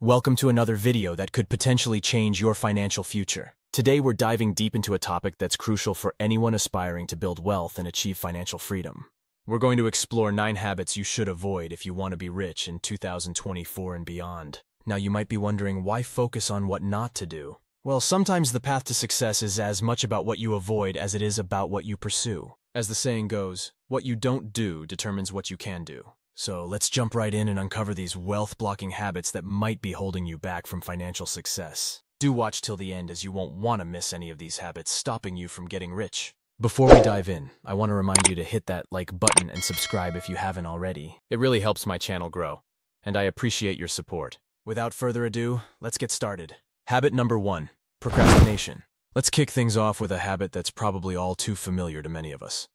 Welcome to another video that could potentially change your financial future. Today we're diving deep into a topic that's crucial for anyone aspiring to build wealth and achieve financial freedom. We're going to explore 9 habits you should avoid if you want to be rich in 2024 and beyond. Now you might be wondering, why focus on what not to do? Well, sometimes the path to success is as much about what you avoid as it is about what you pursue. As the saying goes, what you don't do determines what you can do. So let's jump right in and uncover these wealth-blocking habits that might be holding you back from financial success. Do watch till the end, as you won't want to miss any of these habits stopping you from getting rich. Before we dive in, I want to remind you to hit that like button and subscribe if you haven't already. It really helps my channel grow, and I appreciate your support. Without further ado, let's get started. Habit number 1, procrastination. Let's kick things off with a habit that's probably all too familiar to many of us: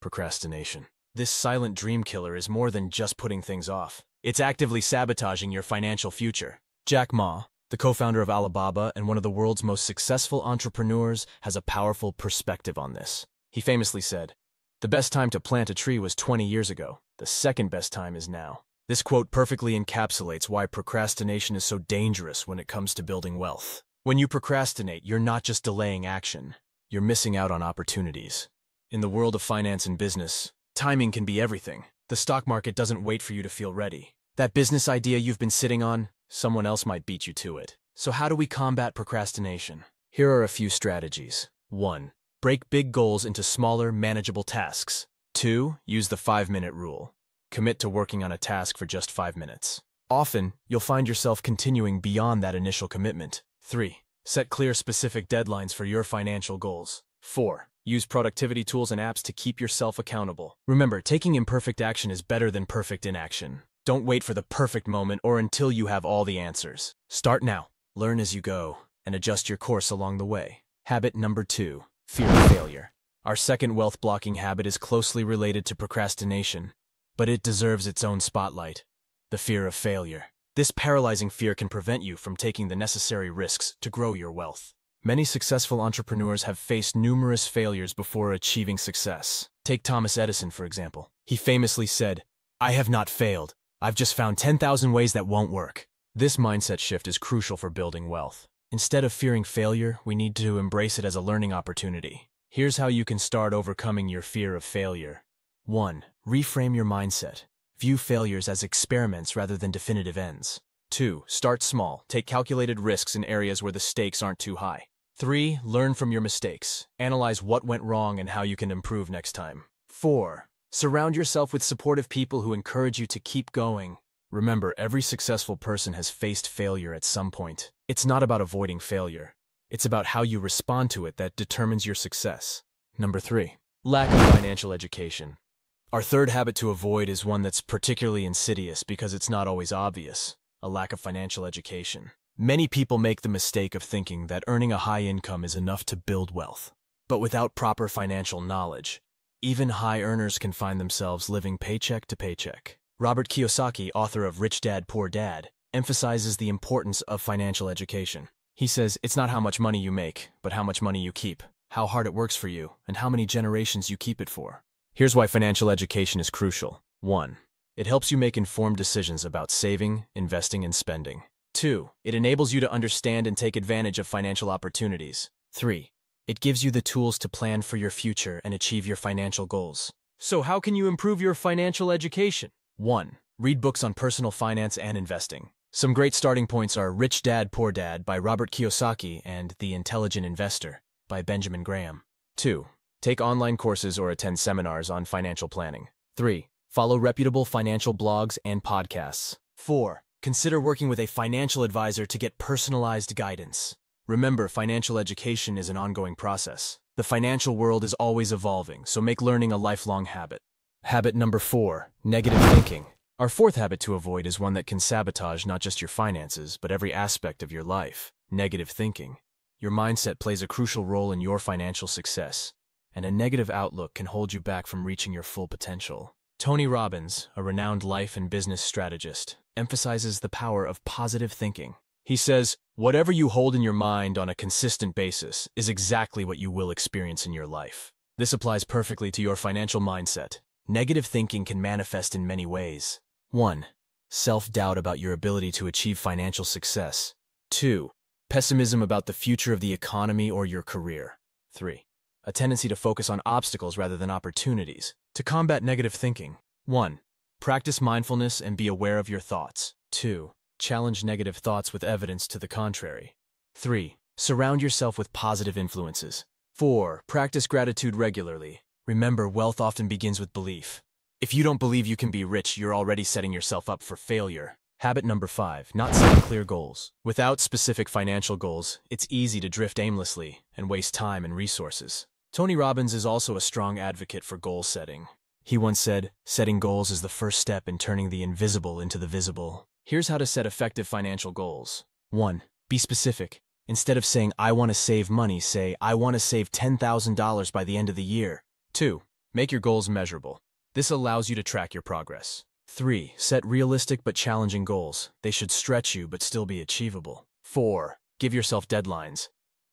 procrastination. This silent dream killer is more than just putting things off. It's actively sabotaging your financial future. Jack Ma, the co-founder of Alibaba and one of the world's most successful entrepreneurs, has a powerful perspective on this. He famously said, "The best time to plant a tree was 20 years ago. The second best time is now." This quote perfectly encapsulates why procrastination is so dangerous when it comes to building wealth. When you procrastinate, you're not just delaying action, you're missing out on opportunities. In the world of finance and business, timing can be everything. The stock market doesn't wait for you to feel ready. That business idea you've been sitting on, someone else might beat you to it. So how do we combat procrastination? Here are a few strategies. 1. Break big goals into smaller, manageable tasks. 2. Use the 5-minute rule. Commit to working on a task for just 5 minutes. Often, you'll find yourself continuing beyond that initial commitment. 3. Set clear, specific deadlines for your financial goals. 4. Use productivity tools and apps to keep yourself accountable. Remember, taking imperfect action is better than perfect inaction. Don't wait for the perfect moment or until you have all the answers. Start now, learn as you go, and adjust your course along the way. Habit number 2, fear of failure. Our second wealth-blocking habit is closely related to procrastination, but it deserves its own spotlight: the fear of failure. This paralyzing fear can prevent you from taking the necessary risks to grow your wealth. Many successful entrepreneurs have faced numerous failures before achieving success. Take Thomas Edison, for example. He famously said, "I have not failed. I've just found 10,000 ways that won't work." This mindset shift is crucial for building wealth. Instead of fearing failure, we need to embrace it as a learning opportunity. Here's how you can start overcoming your fear of failure. 1. Reframe your mindset. View failures as experiments rather than definitive ends. 2. Start small. Take calculated risks in areas where the stakes aren't too high. 3. Learn from your mistakes. Analyze what went wrong and how you can improve next time. 4. Surround yourself with supportive people who encourage you to keep going. Remember, every successful person has faced failure at some point. It's not about avoiding failure. It's about how you respond to it that determines your success. Number 3. Lack of financial education. Our third habit to avoid is one that's particularly insidious because it's not always obvious: a lack of financial education. Many people make the mistake of thinking that earning a high income is enough to build wealth. But without proper financial knowledge, even high earners can find themselves living paycheck to paycheck. Robert Kiyosaki, author of Rich Dad, Poor Dad, emphasizes the importance of financial education. He says, "It's not how much money you make, but how much money you keep, how hard it works for you, and how many generations you keep it for." Here's why financial education is crucial. 1. It helps you make informed decisions about saving, investing, and spending. 2. It enables you to understand and take advantage of financial opportunities. 3. It gives you the tools to plan for your future and achieve your financial goals. So how can you improve your financial education? 1. Read books on personal finance and investing. Some great starting points are Rich Dad, Poor Dad by Robert Kiyosaki and The Intelligent Investor by Benjamin Graham. 2. Take online courses or attend seminars on financial planning. 3. Follow reputable financial blogs and podcasts. 4. Consider working with a financial advisor to get personalized guidance. Remember, financial education is an ongoing process. The financial world is always evolving, so make learning a lifelong habit. Habit number 4, negative thinking. Our fourth habit to avoid is one that can sabotage not just your finances, but every aspect of your life: negative thinking. Your mindset plays a crucial role in your financial success, and a negative outlook can hold you back from reaching your full potential. Tony Robbins, a renowned life and business strategist, emphasizes the power of positive thinking. He says, "Whatever you hold in your mind on a consistent basis is exactly what you will experience in your life." This applies perfectly to your financial mindset. Negative thinking can manifest in many ways. 1. self-doubt about your ability to achieve financial success. 2. Pessimism about the future of the economy or your career. 3. A tendency to focus on obstacles rather than opportunities. To combat negative thinking, 1. Practice mindfulness and be aware of your thoughts. 2. Challenge negative thoughts with evidence to the contrary. 3. Surround yourself with positive influences. 4. Practice gratitude regularly. Remember, wealth often begins with belief. If you don't believe you can be rich, you're already setting yourself up for failure. Habit number 5. Not setting clear goals. Without specific financial goals, it's easy to drift aimlessly and waste time and resources. Tony Robbins is also a strong advocate for goal setting. He once said, "Setting goals is the first step in turning the invisible into the visible." Here's how to set effective financial goals. 1. Be specific. Instead of saying, "I want to save money," say, "I want to save $10,000 by the end of the year." 2. Make your goals measurable. This allows you to track your progress. 3. Set realistic but challenging goals. They should stretch you but still be achievable. 4. Give yourself deadlines.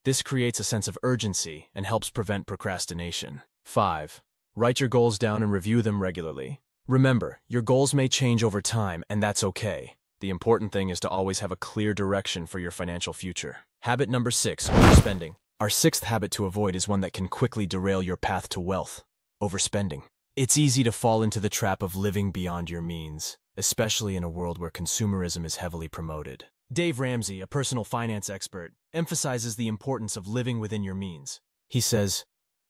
This creates a sense of urgency and helps prevent procrastination. 5. Write your goals down and review them regularly. Remember, your goals may change over time, and that's okay. The important thing is to always have a clear direction for your financial future. Habit number 6, overspending. Our sixth habit to avoid is one that can quickly derail your path to wealth: overspending. It's easy to fall into the trap of living beyond your means, especially in a world where consumerism is heavily promoted. Dave Ramsey, a personal finance expert, emphasizes the importance of living within your means. He says,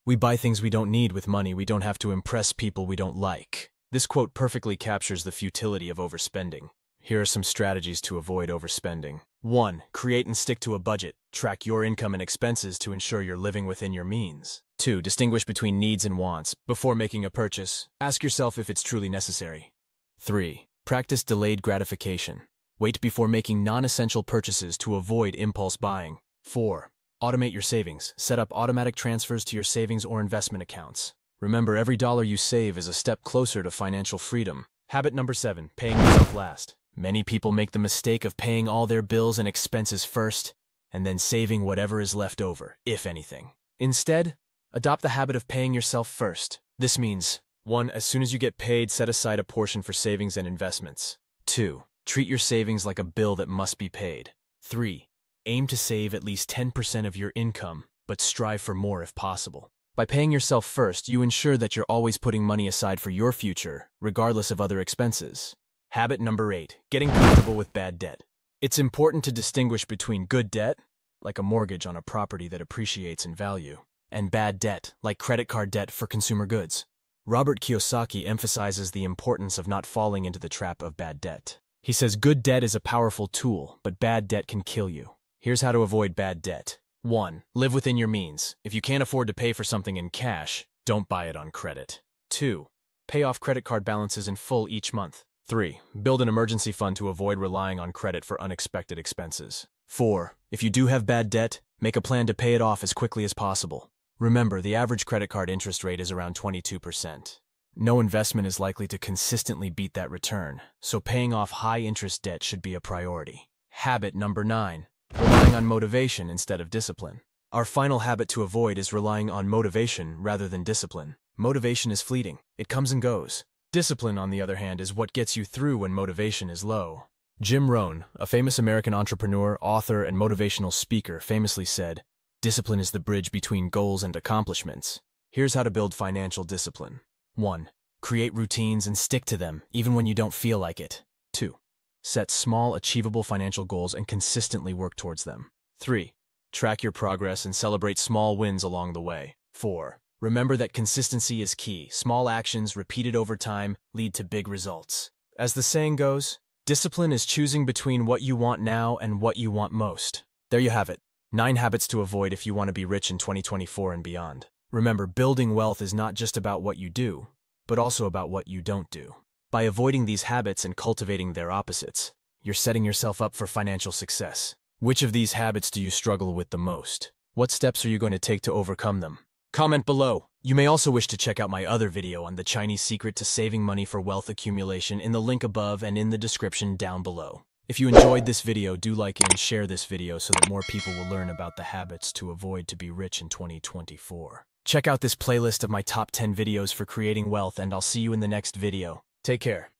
"We buy things we don't need with money we don't have to impress people we don't like." This quote perfectly captures the futility of overspending. Here are some strategies to avoid overspending. 1. Create and stick to a budget. Track your income and expenses to ensure you're living within your means. 2. Distinguish between needs and wants. Before making a purchase, ask yourself if it's truly necessary. 3. Practice delayed gratification. Wait before making non-essential purchases to avoid impulse buying. 4. Automate your savings. Set up automatic transfers to your savings or investment accounts. Remember, every dollar you save is a step closer to financial freedom. Habit number 7, paying yourself last. Many people make the mistake of paying all their bills and expenses first, and then saving whatever is left over, if anything. Instead, adopt the habit of paying yourself first. This means, 1. As soon as you get paid, set aside a portion for savings and investments. 2. Treat your savings like a bill that must be paid. 3. Aim to save at least 10% of your income, but strive for more if possible. By paying yourself first, you ensure that you're always putting money aside for your future, regardless of other expenses. Habit number 8, getting comfortable with bad debt. It's important to distinguish between good debt, like a mortgage on a property that appreciates in value, and bad debt, like credit card debt for consumer goods. Robert Kiyosaki emphasizes the importance of not falling into the trap of bad debt. He says good debt is a powerful tool, but bad debt can kill you. Here's how to avoid bad debt. 1. Live within your means. If you can't afford to pay for something in cash, don't buy it on credit. 2. Pay off credit card balances in full each month. 3. Build an emergency fund to avoid relying on credit for unexpected expenses. 4. If you do have bad debt, make a plan to pay it off as quickly as possible. Remember, the average credit card interest rate is around 22%. No investment is likely to consistently beat that return, so paying off high-interest debt shoshould be a priority. Habit number 9. Relying on motivation instead of discipline. Our final habit to avoid is relying on motivation rather than discipline. Motivation is fleeting. It comes and goes. Discipline, on the other hand, is what gets you through when motivation is low. Jim Rohn, a famous American entrepreneur, author, and motivational speaker, famously said, "Discipline is the bridge between goals and accomplishments." Here's how to build financial discipline. 1. Create routines and stick to them, even when you don't feel like it. 2. Set small, achievable financial goals and consistently work towards them. 3. Track your progress and celebrate small wins along the way. 4. Remember that consistency is key. Small actions repeated over time lead to big results. As the saying goes, discipline is choosing between what you want now and what you want most. There you have it. 9 habits to avoid if you want to be rich in 2024 and beyond. Remember, building wealth is not just about what you do, but also about what you don't do. By avoiding these habits and cultivating their opposites, you're setting yourself up for financial success. Which of these habits do you struggle with the most? What steps are you going to take to overcome them? Comment below. You may also wish to check out my other video on the Chinese secret to saving money for wealth accumulation in the link above and in the description down below. If you enjoyed this video, do like it and share this video so that more people will learn about the habits to avoid to be rich in 2024. Check out this playlist of my top 10 videos for creating wealth, and I'll see you in the next video. Take care.